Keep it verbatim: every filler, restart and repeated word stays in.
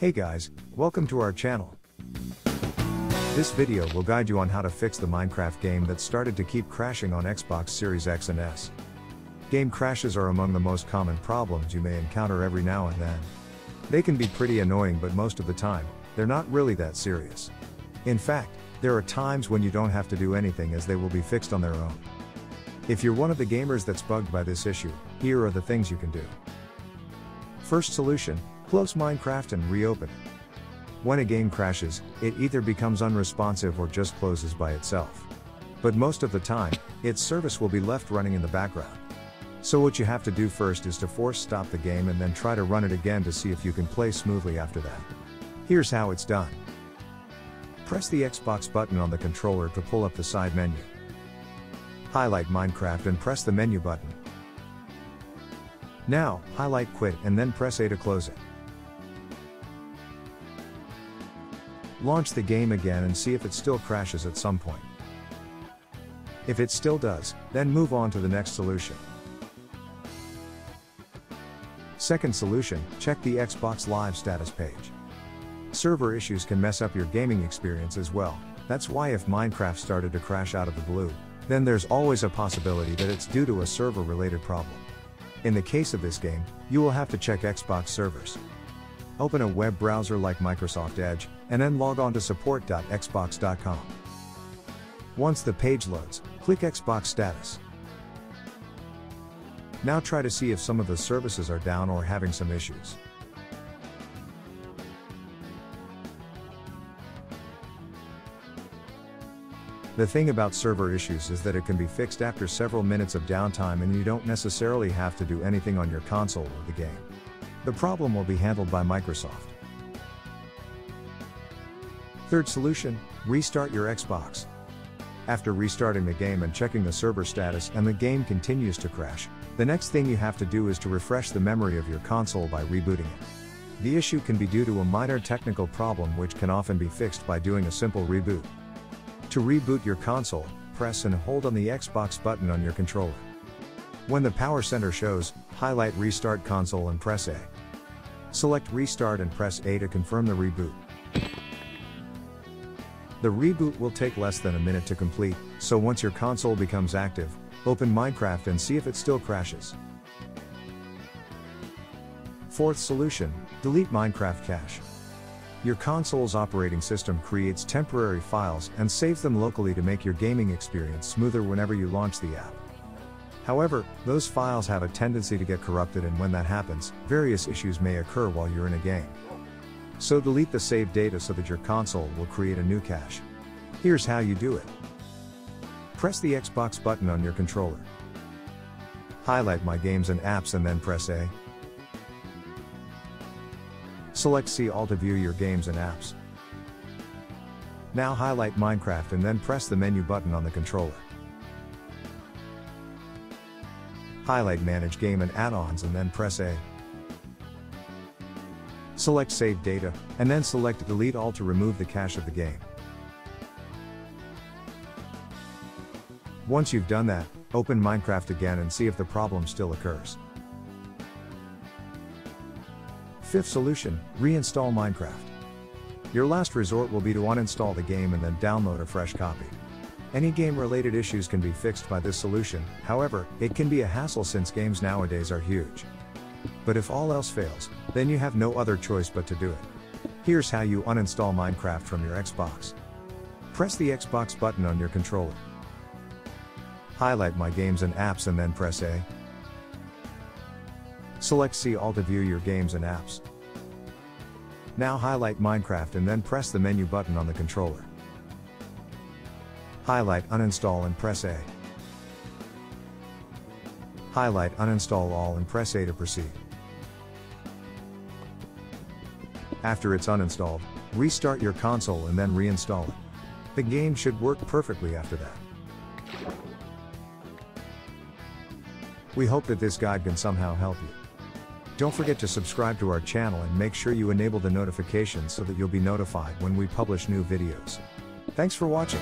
Hey guys, welcome to our channel. This video will guide you on how to fix the Minecraft game that started to keep crashing on Xbox Series X and S. Game crashes are among the most common problems you may encounter every now and then. They can be pretty annoying, but most of the time, they're not really that serious. In fact, there are times when you don't have to do anything as they will be fixed on their own. If you're one of the gamers that's bugged by this issue, here are the things you can do. First solution, close Minecraft and reopen it. When a game crashes, it either becomes unresponsive or just closes by itself. But most of the time, its service will be left running in the background. So what you have to do first is to force stop the game and then try to run it again to see if you can play smoothly after that. Here's how it's done. Press the Xbox button on the controller to pull up the side menu. Highlight Minecraft and press the menu button. Now, highlight Quit and then press A to close it. Launch the game again and see if it still crashes at some point. If it still does, then move on to the next solution. Second solution, check the Xbox Live status page. Server issues can mess up your gaming experience as well. That's why if Minecraft started to crash out of the blue, then there's always a possibility that it's due to a server-related problem. In the case of this game, you will have to check Xbox servers. Open a web browser like Microsoft Edge, and then log on to support dot xbox dot com. Once the page loads, click Xbox Status. Now try to see if some of the services are down or having some issues. The thing about server issues is that it can be fixed after several minutes of downtime and you don't necessarily have to do anything on your console or the game. The problem will be handled by Microsoft. Third solution, restart your Xbox. After restarting the game and checking the server status and the game continues to crash, the next thing you have to do is to refresh the memory of your console by rebooting it. The issue can be due to a minor technical problem which can often be fixed by doing a simple reboot. To reboot your console, press and hold on the Xbox button on your controller. When the power center shows, highlight Restart Console and press A. Select Restart and press A to confirm the reboot. The reboot will take less than a minute to complete, so once your console becomes active, open Minecraft and see if it still crashes. Fourth solution, delete Minecraft cache. Your console's operating system creates temporary files and saves them locally to make your gaming experience smoother whenever you launch the app. However, those files have a tendency to get corrupted, and when that happens, various issues may occur while you're in a game. So delete the saved data so that your console will create a new cache. Here's how you do it. Press the Xbox button on your controller. Highlight My Games and Apps and then press A. Select See All to view your games and apps. Now highlight Minecraft and then press the menu button on the controller. Highlight Manage Game and Add-ons and then press A. Select Save Data, and then select Delete All to remove the cache of the game. Once you've done that, open Minecraft again and see if the problem still occurs. Fifth solution, reinstall Minecraft. Your last resort will be to uninstall the game and then download a fresh copy. Any game-related issues can be fixed by this solution, however, it can be a hassle since games nowadays are huge. But if all else fails, then you have no other choice but to do it. Here's how you uninstall Minecraft from your Xbox. Press the Xbox button on your controller. Highlight My Games and Apps and then press A. Select See All to view your games and apps. Now highlight Minecraft and then press the menu button on the controller. Highlight Uninstall and press A. Highlight Uninstall All and press A to proceed. After it's uninstalled, restart your console and then reinstall it. The game should work perfectly after that. We hope that this guide can somehow help you. Don't forget to subscribe to our channel and make sure you enable the notifications so that you'll be notified when we publish new videos. Thanks for watching.